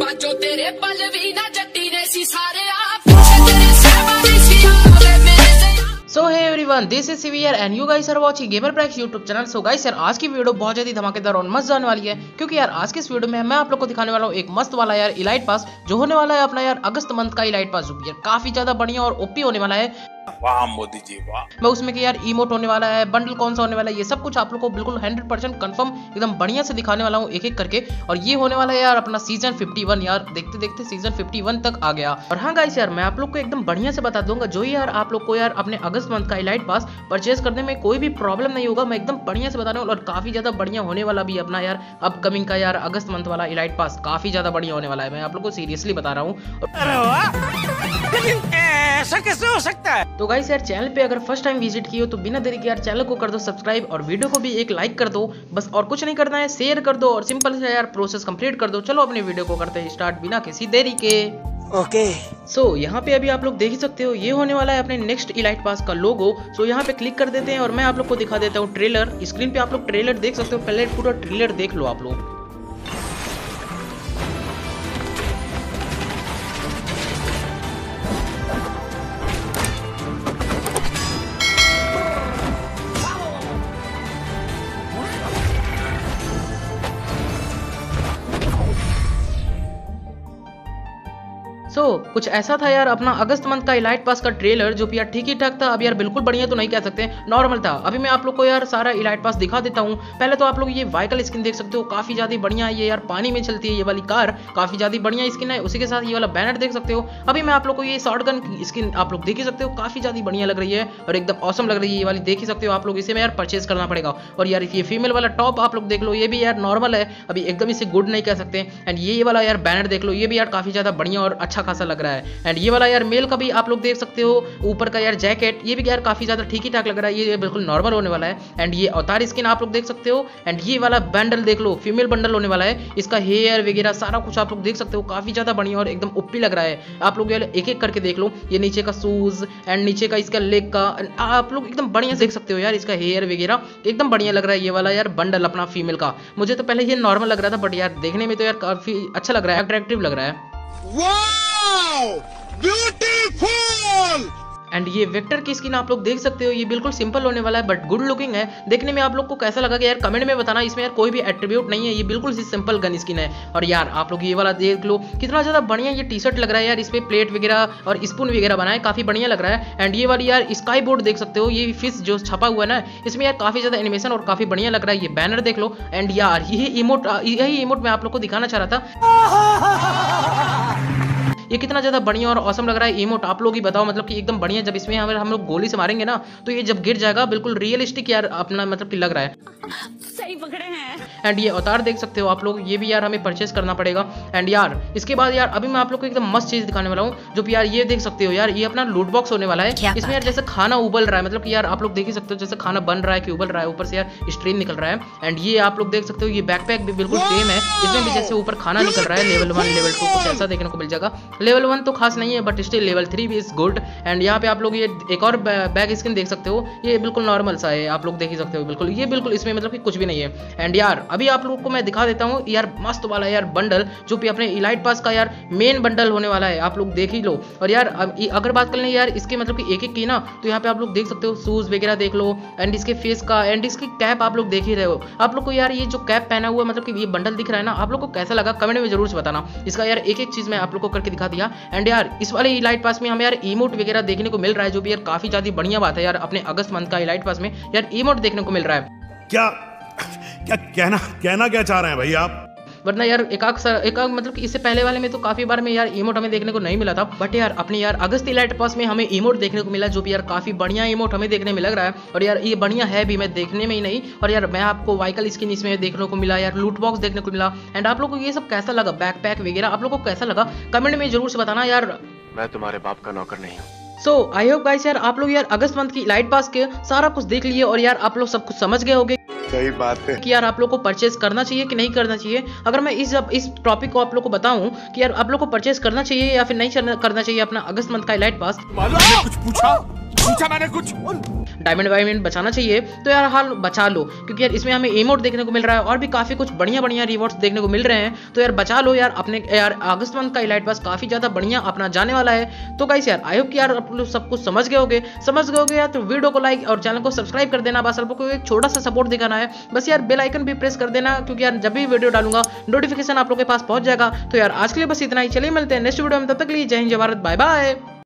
पांचों तेरे पलवीना जट्टी ने सी सारे आप तेरे So hey everyone, this is Severe and you guys are watching GamerPrex YouTube channel. So guys यार आज की वीडियो बहुत ज्यादा धमाकेदार और मस्त जाने वाली है, क्योंकि यार आज के इस वीडियो में मैं आप लोग को दिखाने वाला हूँ एक मस्त वाला यार इलाइट पास जो होने वाला है अपना यार अगस्त मंथ का इलाइट पास जो यार काफी ज्यादा बढ़िया और ओपी होने वाला है। वाह मोदी जी वाह। मैं उसमें कि यार इमोट होने वाला है, बंडल कौन सा होने वाला है, ये सब कुछ आप लोग को बिल्कुल 100% कंफर्म एकदम बढ़िया से दिखाने वाला हूँ एक एक करके। और ये होने वाला है यार अपना सीजन 51 यार, देखते देखते सीजन 51 तक आ गया। और हाँ गाइस यार मैं आप लोग को एकदम बढ़िया से बता दूंगा जो यार आप लोग को यार अपने अगस्त मंथ का इलाइट पास परचेज करने में कोई भी प्रॉब्लम नहीं होगा। मैं एकदम बढ़िया से बताने वाला और काफी ज्यादा बढ़िया होने वाला भी अपना यार अपकमिंग का यार अगस्त मंथ वाला इलाइट पास काफी ज्यादा बढ़िया होने वाला है, मैं आप लोग को सीरियसली बता रहा हूँ। ऐसा कैसे हो सकता है? तो गाइस यार चैनल पे अगर फर्स्ट टाइम विजिट किए हो तो बिना देरी के यार चैनल को कर दो सब्सक्राइब और वीडियो को भी एक लाइक कर दो, बस और कुछ नहीं करना है, शेयर कर दो और सिंपल से यार प्रोसेस कंप्लीट कर दो। चलो अपने वीडियो को करते हैं स्टार्ट बिना किसी देरी के। ओके सो यहाँ पे अभी आप लोग देख ही सकते हो ये होने वाला है अपने नेक्स्ट इलाइट पास का लोगो। सो यहाँ पे क्लिक कर देते हैं और मैं आप लोग को दिखा देता हूँ ट्रेलर। स्क्रीन पे आप लोग ट्रेलर देख सकते हो, पहले पूरा ट्रेलर देख लो आप लोग। सो कुछ ऐसा था यार अपना अगस्त मंथ का इलाइट पास का ट्रेलर जो कि यार ठीक ही ठाक था। अब यार बिल्कुल बढ़िया तो नहीं कह सकते, नॉर्मल था। अभी मैं आप लोग को यार सारा इलाइट पास दिखा देता हूँ। पहले तो आप लोग ये व्हीकल स्किन देख सकते हो, काफी ज्यादा बढ़िया है ये यार, पानी में चलती है ये वाली कार, काफी ज्यादा बढ़िया स्किन है। उसी के साथ ये वाला बैनर देख सकते हो। अभी मैं आप लोग को ये शॉटगन स्किन आप लोग देख ही सकते हो, काफी ज्यादा बढ़िया लग रही है और एकदम औसम लग रही है ये वाली, देख ही सकते हो आप लोग। इसे में यार परचेज करना पड़ेगा। और यार ये फीमेल वाला टॉप आप लोग देख लो, ये भी यार नॉर्मल है, अभी एकदम इसे गुड नहीं कह सकते। एंड ये वाला यार बैनर देख लो, ये भी यार काफी ज्यादा बढ़िया और अच्छा खासा लग रहा है। एंड ये वाला यार मेल का भी आप लोग देख सकते हो ऊपर का यार जैकेट, ये भी यार काफी ज्यादा ठीक ही ठाक लग रहा है, ये बिल्कुल नॉर्मल होने वाला है। एंड ये अवतार स्किन आप लोग देख सकते हो। एंड ये वाला बंडल देख लो, फीमेल बंडल होने वाला है, इसका हेयर वगैरह सारा कुछ आप लोग देख सकते हो, काफी ज्यादा बढ़िया और एकदम ओपी लग रहा है। आप लोग एक एक करके देख लो, ये नीचे का शूज एंड नीचे का इसका लेग का आप लोग एकदम बढ़िया देख सकते हो यार, इसका हेयर वगैरह एकदम बढ़िया लग रहा है ये वाला यार बंडल अपना फीमेल का। मुझे तो पहले ये नॉर्मल लग रहा था, बट यार देखने में तो यार काफी अच्छा लग रहा है, अट्रैक्टिव लग रहा है। Wow! Beautiful! एंड ये वेक्टर की स्किन आप लोग देख सकते हो, ये बिल्कुल सिंपल होने वाला है बट गुड लुकिंग है। देखने में आप लोग को कैसा लगा यार कमेंट में बताना, इसमें यार कोई भी एट्रीब्यूट नहीं है, ये बिल्कुल सी सिंपल गन स्किन है। और यार आप लोग ये वाला देख लो, कितना ज़्यादा बढ़िया ये टी शर्ट लग रहा है यार, इस पर प्लेट वगैरह और स्पून वगैरह बनाए, काफ़ी बढ़िया लग रहा है। एंड ये वाली यार स्काई बोर्ड देख सकते हो, ये फिश जो छपा हुआ है ना, इसमें यार काफ़ी ज़्यादा एनिमेशन और काफ़ी बढ़िया लग रहा है। ये बैनर देख लो। एंड यार यही इमोट मैं आप लोग को दिखाना चाह रहा था, ये कितना ज़्यादा बढ़िया और औसम लग रहा है इमोट, आप लोग ही बताओ। मतलब कि एकदम बढ़िया, जब इसमें हम लोग गोली से मारेंगे ना तो ये जब गिर जाएगा, बिल्कुल रियलिस्टिक यार अपना मतलब कि लग रहा है, सही पकड़े हैं। एंड ये अवतार देख सकते हो आप लोग, ये भी यार हमें परचेस करना पड़ेगा। एंड यार इसके बाद यार अभी मैं आप लोग को एकदम मस्त चीज़ दिखाने वाला हूँ, जो कि यार ये देख सकते हो यार, ये अपना लूट बॉक्स होने वाला है। इसमें यार जैसे खाना उबल रहा है, मतलब कि यार आप लोग देख ही सकते हो जैसे खाना बन रहा है कि उबल रहा है, ऊपर से यार स्ट्रीम निकल रहा है। एंड ये आप लोग देख सकते हो, ये बैकपैक भी बिल्कुल सेम है, इसमें भी जैसे ऊपर खाना निकल रहा है। लेवल 1 लेवल 2 कुछ ऐसा देखने को मिल जाएगा। लेवल 1 तो खास नहीं है बट स्टिल लेवल 3 भी इज गुड। एंड यहाँ पे आप लोग ये एक और बैक स्किन देख सकते हो, ये बिल्कुल नॉर्मल सा है, आप लोग देख ही सकते हो, बिल्कुल ये बिल्कुल इसमें मतलब कि कुछ भी नहीं है। एंड यार अभी आप लोग को मैं दिखा देता हूँ यार मस्त वाला यार बंडल, जो कि अपने इलाइट पास का यार मेन बंडल होने वाला है, आप लोग देख ही लो। और यार अगर बात कर लें यार इसके मतलब कि एक एक की ना, तो यहाँ पे आप लोग देख सकते हो शूज वगैरह देख लो, एंड इसके फेस का एंड इसकी कैप आप लोग देख ही रहे हो। आप लोग को यार ये जो कैप पहना हुआ मतलब कि ये बंडल दिख रहा है ना, आप लोग को कैसा लगा कमेंट में जरूर से बताना। इसका यार एक एक चीज मैं आप लोग को करके दिखा दिया। एंड यार इस वाले इलाइट पास में हमें यार इमोट वगैरह देखने को मिल रहा है, जो भी यार काफी ज्यादा बढ़िया बात है यार, अपने अगस्त मंथ का इलाइट पास में यार इमोट देखने को मिल रहा है। क्या कहना क्या चाह रहे हैं भाई आप? वरना यार एक मतलब कि इससे पहले वाले में तो काफी बार में यार इमोट हमें देखने को नहीं मिला था, बट यार अपने यार अगस्त इलाइट पास में हमें इमोट देखने को मिला, जो भी यार काफी बढ़िया इमोट हमें देखने में लग रहा है। और यार ये बढ़िया है भी, मैं देखने में ही नहीं। और यार मैं आपको व्हीकल स्किन इसमें देखने को मिला, यार लूट बॉक्स देखने को मिला। एंड आप लोग को ये सब कैसा लगा, बैकपैक वगैरह आप लोग को कैसा लगा कमेंट में जरूर से बताना। यार मैं तुम्हारे बाप का नौकर नहीं हूँ। सो आई होप गाइस यार आप लोग यार अगस्त मंथ की इलाइट पास के सारा कुछ देख लिए और यार आप लोग सब कुछ समझ गए होंगे सही बात है कि यार आप लोग को परचेज करना चाहिए कि नहीं करना चाहिए। अगर मैं इस टॉपिक को आप लोग को बताऊं कि यार आप लोग को परचेज करना चाहिए या फिर नहीं करना चाहिए अपना अगस्त मंथ का इलाइट पास, मैंने कुछ डायमंड वायमंड बचाना चाहिए तो यार हाल बचा लो, क्योंकि यार इसमें हमें इमोट देखने को मिल रहा है और भी काफ़ी कुछ बढ़िया बढ़िया रिवॉर्ड्स देखने को मिल रहे हैं। तो यार बचा लो यार अपने। यार अगस्त मंथ का इलाइट पास काफ़ी ज़्यादा बढ़िया अपना जाने वाला है। तो गाइस यार आई होप कि यार आप लोग सब कुछ समझ गए होगे यार। तो वीडियो को लाइक और चैनल को सब्सक्राइब कर देना। बस आपको एक छोटा सा सपोर्ट दिखाना है, बस यार बेल आइकन भी प्रेस कर देना, क्योंकि यार जब भी वीडियो डालूंगा नोटिफिकेशन आप लोग के पास पहुंच जाएगा। तो यार आज के लिए बस इतना ही, चलिए मिलते हैं नेक्स्ट वीडियो में। तब तक के लिए जय हिंद, जय भारत, बाय बाय।